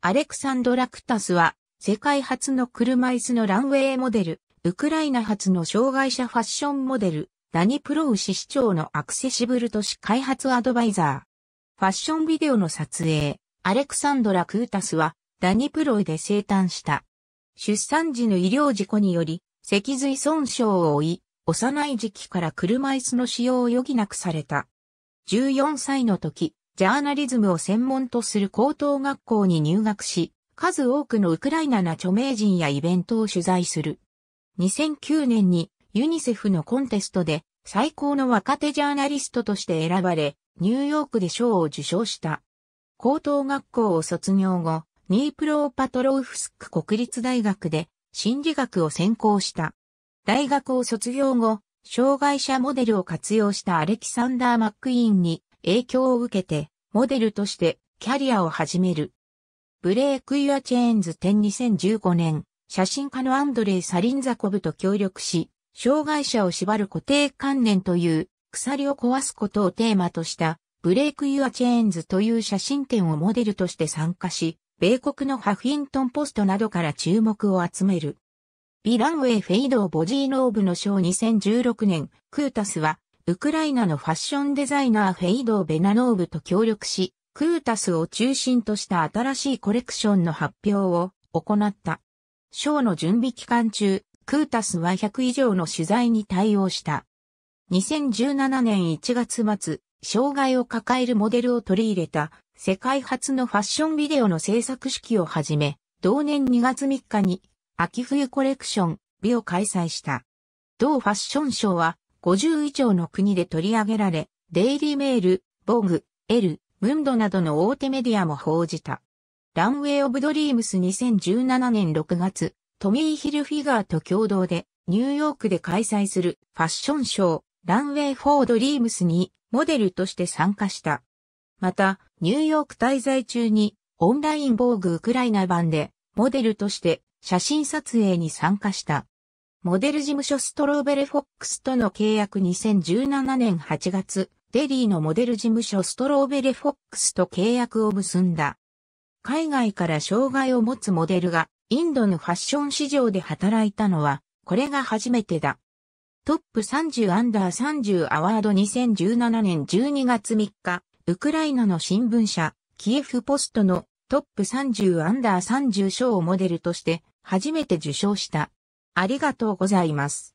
アレクサンドラ・クタスは、世界初の車椅子のランウェイモデル、ウクライナ初の障害者ファッションモデル、ダニプロウ市市長のアクセシブル都市開発アドバイザー。ファッションビデオの撮影、アレクサンドラ・クータスは、ダニプロウで生誕した。出産時の医療事故により、脊髄損傷を負い、幼い時期から車椅子の使用を余儀なくされた。14歳の時、ジャーナリズムを専門とする高等学校に入学し、数多くのウクライナの著名人やイベントを取材する。2009年にユニセフのコンテストで最高の若手ジャーナリストとして選ばれ、ニューヨークで賞を受賞した。高等学校を卒業後、ニープローパトロウフスク国立大学で心理学を専攻した。大学を卒業後、障害者モデルを活用したアレキサンダー・マックイーンに、影響を受けて、モデルとしてキャリアを始める。ブレイク・ユア・チェーンズ展2015年、写真家のアンドレイ・サリンザコブと協力し、障害者を縛る固定観念という鎖を壊すことをテーマとした、ブレイク・ユア・チェーンズという写真展をモデルとして参加し、米国のハフィントンポストなどから注目を集める。美ランウェイ・フェイド・ボジーノーブの賞2016年、クータスは、ウクライナのファッションデザイナーフェイド・ベナノーブと協力し、クータスを中心とした新しいコレクションの発表を行った。賞の準備期間中、クータスは100以上の取材に対応した。2017年1月末、障害を抱えるモデルを取り入れた世界初のファッションビデオの制作式をはじめ、同年2月3日に秋冬コレクション美を開催した。同ファッションショーは、50以上の国で取り上げられ、デイリーメール、ボグ、エル、ムンドなどの大手メディアも報じた。ランウェイ・オブ・ドリームス2017年6月、トミー・ヒルフィガーと共同で、ニューヨークで開催するファッションショー、ランウェイ・フォー・ドリームスにモデルとして参加した。また、ニューヨーク滞在中に、オンラインボーグ・ウクライナ版で、モデルとして写真撮影に参加した。モデル事務所ストローベルフォックスとの契約2017年8月、デリーのモデル事務所ストローベルフォックスと契約を結んだ。海外から障害を持つモデルがインドのファッション市場で働いたのは、これが初めてだ。トップ30アンダー30アワード2017年12月3日、ウクライナの新聞社、キエフポストのトップ30アンダー30賞をモデルとして初めて受賞した。ありがとうございます。